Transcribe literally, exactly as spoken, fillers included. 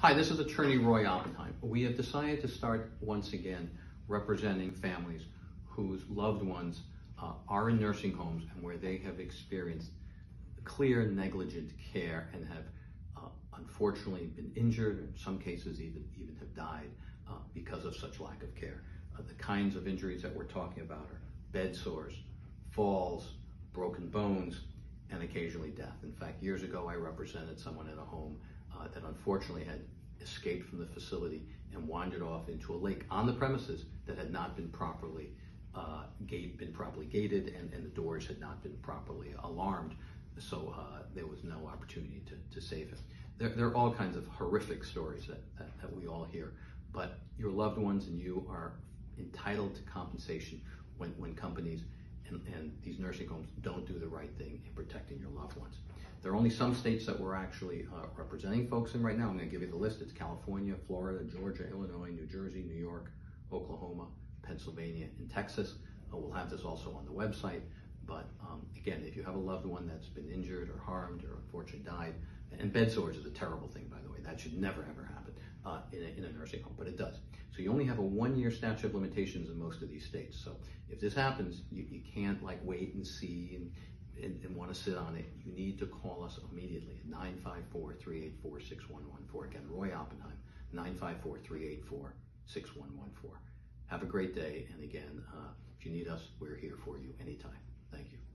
Hi, this is attorney Roy Oppenheim. We have decided to start once again representing families whose loved ones uh, are in nursing homes and where they have experienced clear negligent care and have uh, unfortunately been injured, or in some cases even, even have died uh, because of such lack of care. Uh, the kinds of injuries that we're talking about are bed sores, falls, broken bones, and occasionally death. In fact, years ago, I represented someone in a home uh, that unfortunately had escaped from the facility and wandered off into a lake on the premises that had not been properly uh, gate, been properly gated, and, and the doors had not been properly alarmed, so uh, there was no opportunity to, to save him. There, there are all kinds of horrific stories that, that, that we all hear, but your loved ones and you are entitled to compensation when, when companies And, and these nursing homes don't do the right thing in protecting your loved ones. There are only some states that we're actually uh, representing folks in right now. I'm going to give you the list. It's California, Florida, Georgia, Illinois, New Jersey, New York, Oklahoma, Pennsylvania, and Texas. Uh, we'll have this also on the website. But um, again, if you have a loved one that's been injured or harmed or unfortunately died, and bed sores is a terrible thing, by the way. That should never, ever happen uh, in, a, in a nursing home, but it does. So you only have a one-year statute of limitations in most of these states. So if this happens, you, you can't like wait and see and, and, and want to sit on it. You need to call us immediately at nine five four, three eight four, six one one four. Again, Roy Oppenheim, nine five four, three eight four, six one one four. Have a great day. And again, uh, if you need us, we're here for you anytime. Thank you.